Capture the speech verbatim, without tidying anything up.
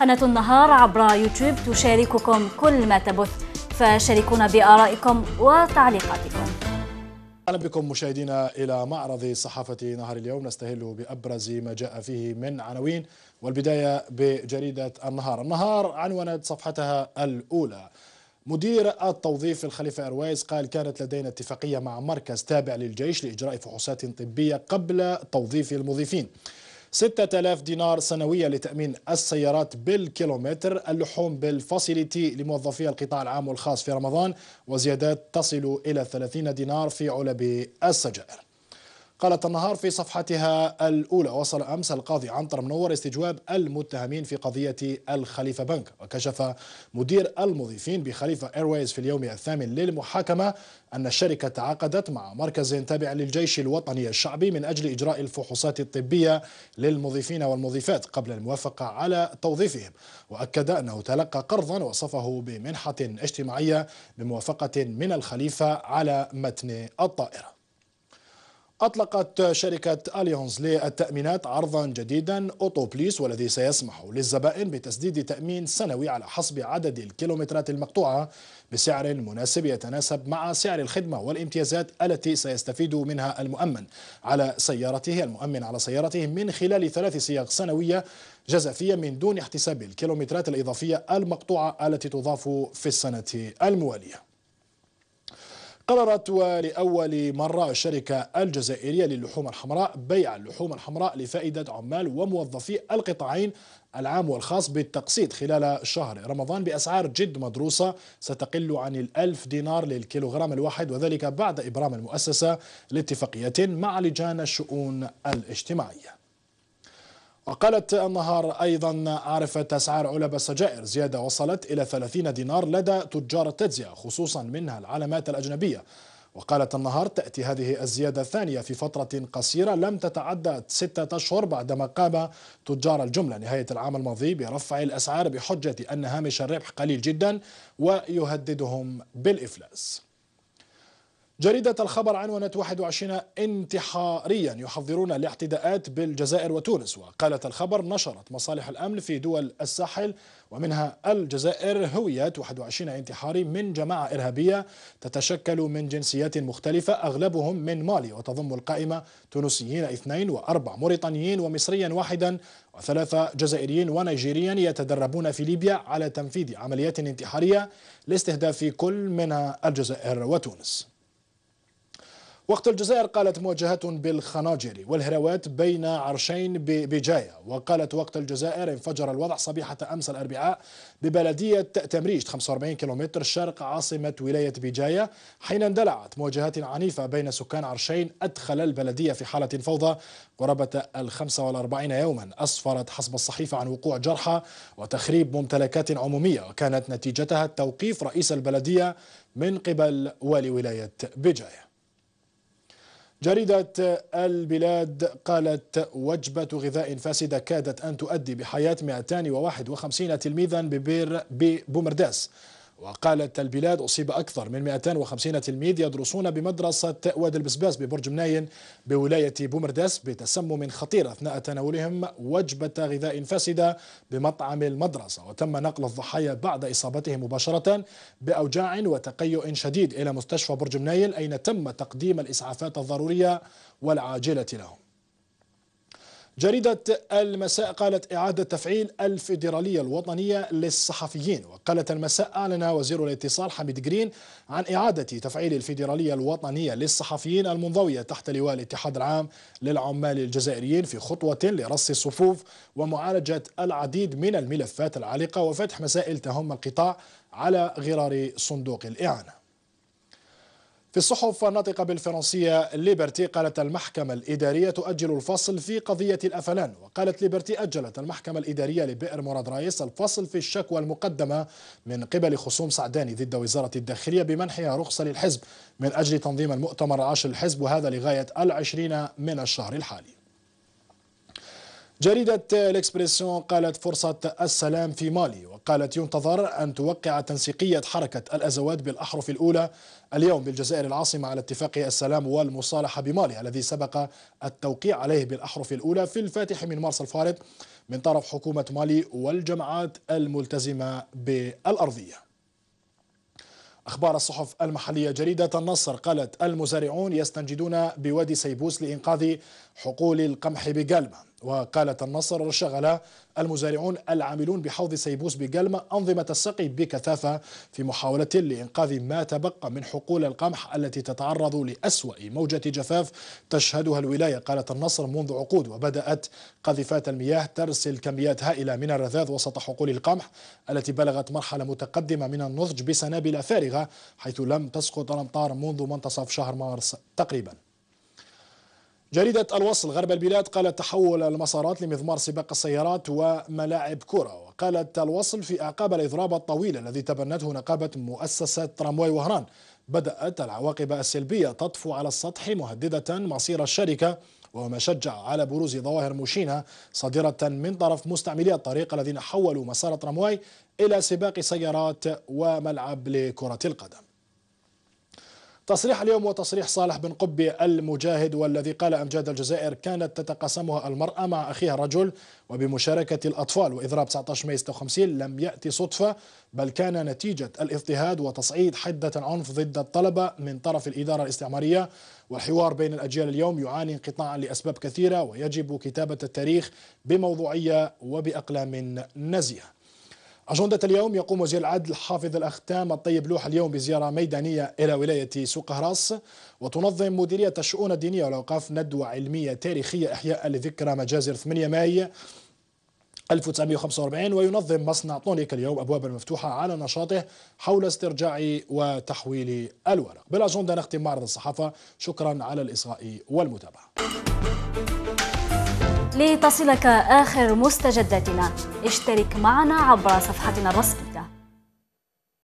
قناة النهار عبر يوتيوب تشارككم كل ما تبث، فشاركونا بآرائكم وتعليقاتكم. أهلا بكم مشاهدينا إلى معرض صحافة نهار اليوم، نستهل بأبرز ما جاء فيه من عناوين، والبداية بجريدة النهار. النهار عنونت صفحتها الأولى: مدير التوظيف الخليفة أرويز قال كانت لدينا اتفاقية مع مركز تابع للجيش لإجراء فحوصات طبية قبل توظيف المضيفين. ستة آلاف دينار سنوية لتأمين السيارات بالكيلومتر، اللحوم بالفاسيليتي لموظفي القطاع العام والخاص في رمضان، وزيادات تصل إلى ثلاثين دينار في علب السجائر. قالت النهار في صفحتها الأولى: وصل أمس القاضي عنتر منور استجواب المتهمين في قضية الخليفة بنك. وكشف مدير المضيفين بخليفة إيرويز في اليوم الثامن للمحاكمة أن الشركة تعاقدت مع مركز تابع للجيش الوطني الشعبي من أجل إجراء الفحوصات الطبية للمضيفين والمضيفات قبل الموافقة على توظيفهم، وأكد أنه تلقى قرضا وصفه بمنحة اجتماعية بموافقة من الخليفة على متن الطائرة. أطلقت شركة أليونز للتأمينات عرضا جديدا أوتوبليس، والذي سيسمح للزبائن بتسديد تأمين سنوي على حسب عدد الكيلومترات المقطوعة بسعر مناسب يتناسب مع سعر الخدمة والامتيازات التي سيستفيد منها المؤمن على سيارته المؤمن على سيارته من خلال ثلاث سياق سنوية جزافية من دون احتساب الكيلومترات الإضافية المقطوعة التي تضاف في السنة الموالية. قررت ولأول مرة الشركة الجزائرية للحوم الحمراء بيع اللحوم الحمراء لفائدة عمال وموظفي القطاعين العام والخاص بالتقسيط خلال شهر رمضان بأسعار جد مدروسة ستقل عن الألف دينار للكيلوغرام الواحد، وذلك بعد إبرام المؤسسة لاتفاقية مع لجان الشؤون الاجتماعية. وقالت النهار أيضا: عرفت أسعار علب السجائر زيادة وصلت إلى ثلاثين دينار لدى تجار التجزئة، خصوصا منها العلامات الأجنبية. وقالت النهار: تأتي هذه الزيادة الثانية في فترة قصيرة لم تتعدى ستة أشهر بعدما قام تجار الجملة نهاية العام الماضي برفع الأسعار بحجة أن هامش الربح قليل جدا ويهددهم بالإفلاس. جريدة الخبر عنونت واحد وعشرين انتحاريا يحضرون الاعتداءات بالجزائر وتونس. وقالت الخبر: نشرت مصالح الأمن في دول الساحل ومنها الجزائر هويات واحد وعشرين انتحاري من جماعة إرهابية تتشكل من جنسيات مختلفة، أغلبهم من مالي، وتضم القائمة تونسيين اثنين وأربع موريطانيين ومصريا واحدا وثلاثة جزائريين ونيجيريا يتدربون في ليبيا على تنفيذ عمليات انتحارية لاستهداف كل منها الجزائر وتونس. وقت الجزائر قالت: مواجهات بالخناجر والهراوات بين عرشين ببجاية. وقالت وقت الجزائر: انفجر الوضع صبيحة أمس الأربعاء ببلدية تمريج خمسة وأربعين كيلومتر شرق عاصمة ولاية بجاية، حين اندلعت مواجهات عنيفة بين سكان عرشين أدخل البلدية في حالة فوضى قرابة الخمسة والأربعين يوما، أسفرت حسب الصحيفة عن وقوع جرحى وتخريب ممتلكات عمومية، وكانت نتيجتها توقيف رئيس البلدية من قبل والي ولاية بجاية. جريدة البلاد قالت: وجبة غذاء فاسدة كادت أن تؤدي بحياة مئتين وواحد وخمسين تلميذا ببير ببومرداس. وقالت البلاد: أصيب أكثر من مئتين وخمسين تلميذ يدرسون بمدرسة وادي البسباس ببرج مناين بولاية بومرداس بتسمم خطير أثناء تناولهم وجبة غذاء فاسدة بمطعم المدرسة، وتم نقل الضحايا بعد إصابتهم مباشرة بأوجاع وتقيؤ شديد إلى مستشفى برج مناين، أين تم تقديم الإسعافات الضرورية والعاجلة لهم. جريدة المساء قالت: إعادة تفعيل الفيدرالية الوطنية للصحفيين. وقالت المساء: أعلن وزير الاتصال حميد غرين عن إعادة تفعيل الفيدرالية الوطنية للصحفيين المنضوية تحت لواء الاتحاد العام للعمال الجزائريين في خطوة لرص الصفوف ومعالجة العديد من الملفات العالقة وفتح مسائل تهم القطاع على غرار صندوق الإعانة. في الصحف الناطقة بالفرنسية ليبرتي قالت: المحكمة الإدارية تؤجل الفصل في قضية الأفلان. وقالت ليبرتي: أجلت المحكمة الإدارية لبئر مراد رايس الفصل في الشكوى المقدمة من قبل خصوم سعداني ضد وزارة الداخلية بمنحها رخصة للحزب من أجل تنظيم المؤتمر العاشر للحزب، وهذا لغاية العشرين من الشهر الحالي. جريدة الإكسبرسيون قالت: فرصة السلام في مالي. وقالت: ينتظر أن توقع تنسيقية حركة الأزواد بالأحرف الأولى اليوم بالجزائر العاصمة على اتفاق السلام والمصالحة بمالي الذي سبق التوقيع عليه بالأحرف الأولى في الفاتح من مارس الفارط، من طرف حكومة مالي والجماعات الملتزمة بالأرضية. أخبار الصحف المحلية. جريدة النصر قالت المزارعون يستنجدون بوادي سيبوس لإنقاذ حقول القمح بقلمة. وقالت النصر شغل المزارعون العاملون بحوض سيبوس بقلمة أنظمة السقي بكثافة في محاولة لإنقاذ ما تبقى من حقول القمح التي تتعرض لأسوأ موجة جفاف تشهدها الولاية. قالت النصر منذ عقود وبدأت قذفات المياه ترسل كميات هائلة من الرذاذ وسط حقول القمح التي بلغت مرحلة متقدمة من النضج بسنابل فارغة، حيث لم تسقط الأمطار منذ منتصف شهر مارس تقريبا. جريدة الوصل غرب البلاد قالت تحول المسارات لمضمار سباق السيارات وملاعب كرة. وقالت الوصل في أعقاب الإضراب الطويل الذي تبنته نقابة مؤسسة ترامواي وهران بدأت العواقب السلبية تطفو على السطح مهددة مصير الشركة، وما شجع على بروز ظواهر مشينة صادرة من طرف مستعملي الطريق الذين حولوا مسار ترامواي إلى سباق سيارات وملعب لكرة القدم. تصريح اليوم وتصريح صالح بن قبي المجاهد والذي قال أمجاد الجزائر كانت تتقاسمها المرأة مع أخيها الرجل وبمشاركة الأطفال. وإضراب تسعة عشر ماي ستة وخمسين لم يأتي صدفة بل كان نتيجة الاضطهاد وتصعيد حدة العنف ضد الطلبة من طرف الإدارة الاستعمارية. والحوار بين الأجيال اليوم يعاني انقطاعا لأسباب كثيرة ويجب كتابة التاريخ بموضوعية وبأقلام نزيهة. أجندة اليوم. يقوم وزير العدل حافظ الأختام الطيب لوح اليوم بزيارة ميدانية إلى ولاية سوق هراس. وتنظم مديرية الشؤون الدينية والأوقاف ندوة علمية تاريخية إحياء لذكرى مجازر ثمانية ماي ألف وتسعمئة وخمسة وأربعين. وينظم مصنع طونيك اليوم أبواب المفتوحة على نشاطه حول استرجاع وتحويل الورق. بالأجندة نختم معرض الصحافة. شكرا على الإصغاء والمتابعة. لتصلك آخر مستجداتنا اشترك معنا عبر صفحتنا الرسمية.